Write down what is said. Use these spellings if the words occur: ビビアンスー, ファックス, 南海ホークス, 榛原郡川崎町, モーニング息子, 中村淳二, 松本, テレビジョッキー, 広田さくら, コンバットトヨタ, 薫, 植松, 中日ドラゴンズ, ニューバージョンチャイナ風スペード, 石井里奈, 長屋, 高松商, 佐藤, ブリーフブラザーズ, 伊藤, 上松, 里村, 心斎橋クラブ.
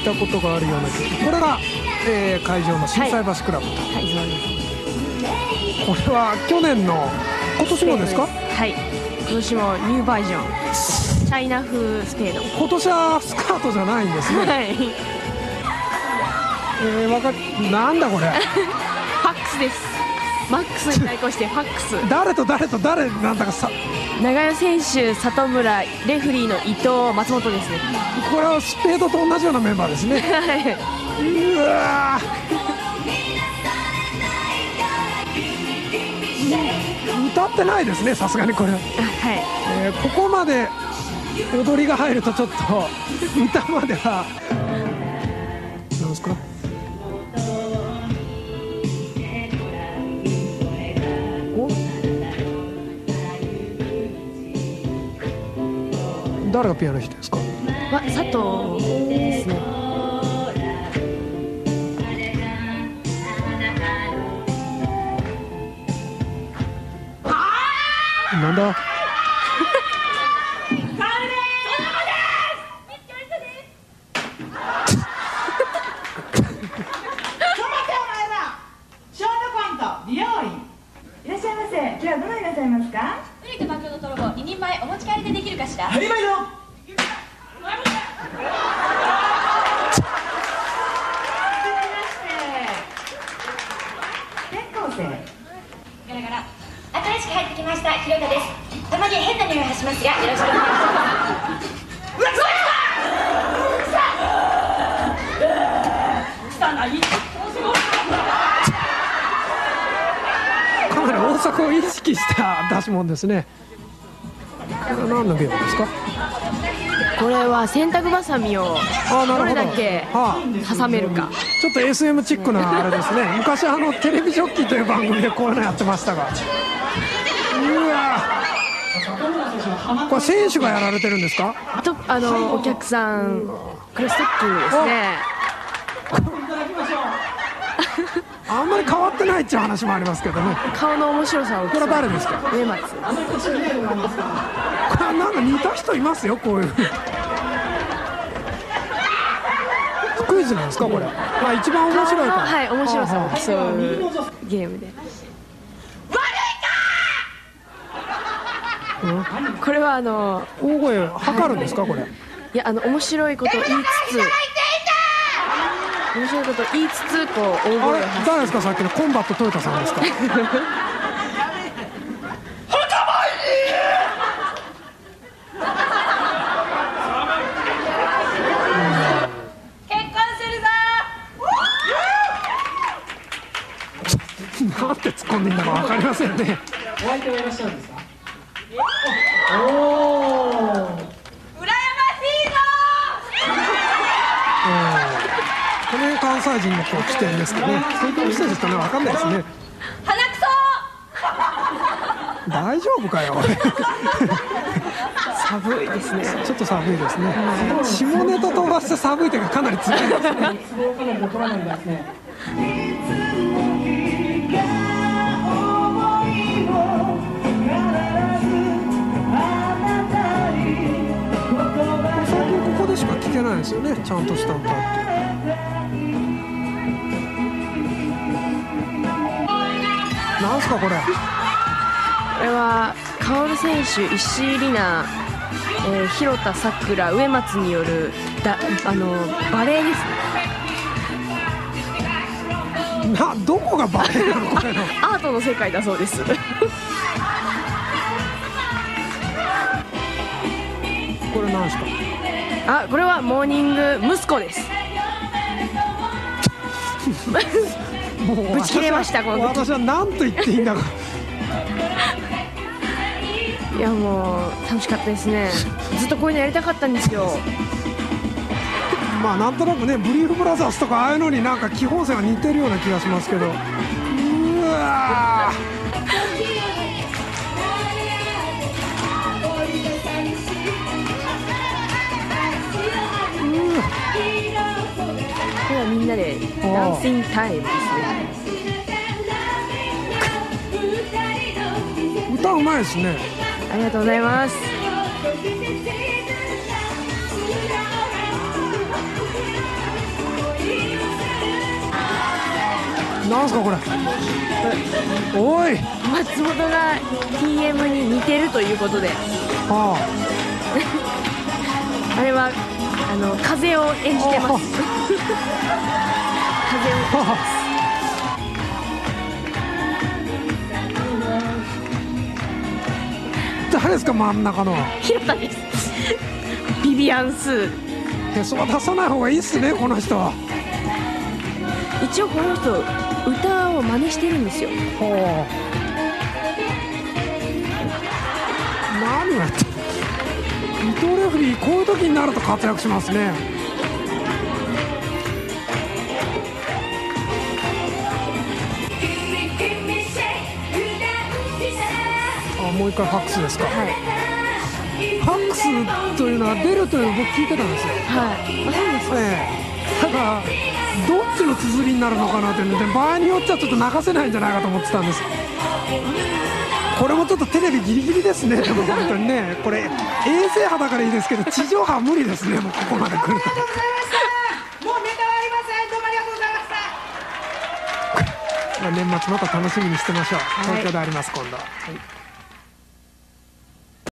いたことがあるような気が、これが、会場の心斎橋クラブと、はいはい、これは去年の、今年もですか？はい、今年もニューバージョンチャイナ風スペード。今年はスカートじゃないんですね。はい、なんだこれ。ファックスです。マックスに対抗してファックス。誰と誰と誰なんだかさ。長屋選手、里村、レフリーの伊藤、松本ですね。これはスペードと同じようなメンバーですね。うわ歌ってないですね、さすがにこれ。はい、ここまで踊りが入るとちょっと歌までは。なんですか。誰がピアノ弾いてるんですか？は佐藤ですね。なんだ。出し物ですね。何のゲームですか？これは洗濯ばさみをどれだけ挟めるか、はあ、ちょっと SM チックなあれですね。昔テレビジョッキーという番組でこういうのやってましたが、うわこれ選手がやられてるんですか？とお客さん、これステッキですね。あんまり変わってないっていう話もありますけどね。顔の面白さを。これは誰ですか？上松。これなんか似た人いますよ、こういう。クイズなんですか、これ。まあ一番面白いから。はい、面白さを競うゲームで。悪いか。これは大声測るんですか、これ。いや面白いこと言いつつ。面白いこと言いつつこう大声を。誰ですか、さっきのコンバットトヨタさんですか？なんて突っ込んでいいんだか分かりませんね。お相手はいらっしゃるんですか？おお。この関西人の起点ですかね。そういった人ですかね、わかんないですね。鼻くそ。大丈夫かよ。寒いですね。ちょっと寒いですね。下ネタ飛ばして寒いというか、かなり辛いですね。最近ここでしか聞けないですよね、ちゃんとした歌って。なんすかこれ。これは薫選手、石井里奈、広田さくら、植松によるバレーですね。どこがバレーなのこれの。アートの世界だそうです。これなんすか？あ、これはモーニング息子です。ぶち切れました。この時私は何と言っていいんだか。いやもう楽しかったですね。ずっとこういうのやりたかったんですよ。まあなんとなくね、ブリーフブラザーズとかああいうのになんか基本線は似てるような気がしますけど。うわこれはみんなでダンシングタイムですね。歌うまいですね。ありがとうございます。なんすかこれ。おい、松本が TM に似てるということで、はあ、あれは風を演じてます。風を演じてます。誰ですか、真ん中の。ひろたです。ビビアンスー。へそは出さない方がいいっすね、この人は。一応この人、歌を真似してるんですよ。ほう。何やってる。伊藤レフリー、こういう時になると活躍しますね。もう一回ファックスですか。はい、ファックスというのは出るというのを僕聞いてたんですよ。はい、そうですね。だからどっちの綴りになるのかなって、ね、場合によってはちょっと泣かせないんじゃないかと思ってたんです。これもちょっとテレビギリギリですね。でも本当にね、これ衛星波だからいいですけど、地上波は無理ですね、もうここまで来ると。年末また楽しみにしてましょう。東京であります、今度。はい。